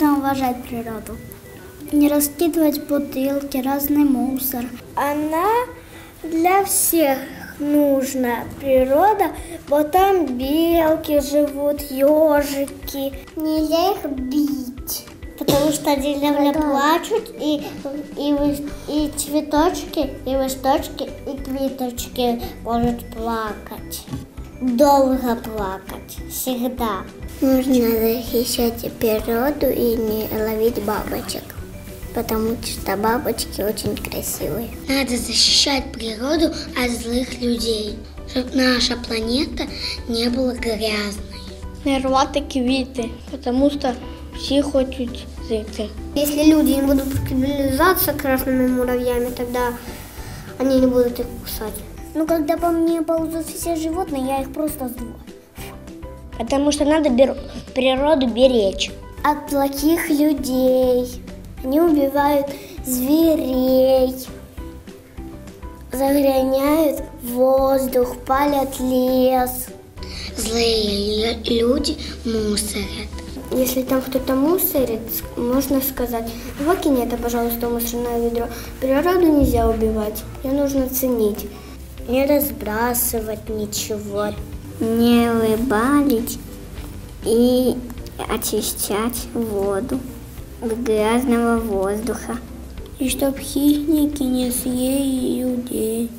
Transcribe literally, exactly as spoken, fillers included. нужно уважать природу. Не раскидывать бутылки, разный мусор. Она для всех нужна, природа. Вот там белки живут, ежики. Нельзя их бить. Потому что деревья плачут, и, и, и цветочки, и листочки, и квиточки могут плакать. Долго плакать, всегда. Нужно защищать природу и не ловить бабочек, потому что бабочки очень красивые. Надо защищать природу от злых людей, чтобы наша планета не была грязной. Не рвати квіти, потому что все хотят жить. Если люди не будут криминализаться красными муравьями, тогда они не будут их кусать. Но когда по мне ползут все животные, я их просто сдуваю. Потому что надо бер... природу беречь. От плохих людей. Они убивают зверей. Загрязняют воздух, палят лес. Злые люди мусорят. Если там кто-то мусорит, можно сказать: выкинь это, пожалуйста, мусорное ведро. Природу нельзя убивать, ее нужно ценить. Не разбрасывать ничего, не выбалить и очищать воду от грязного воздуха. И чтоб хищники не съели людей.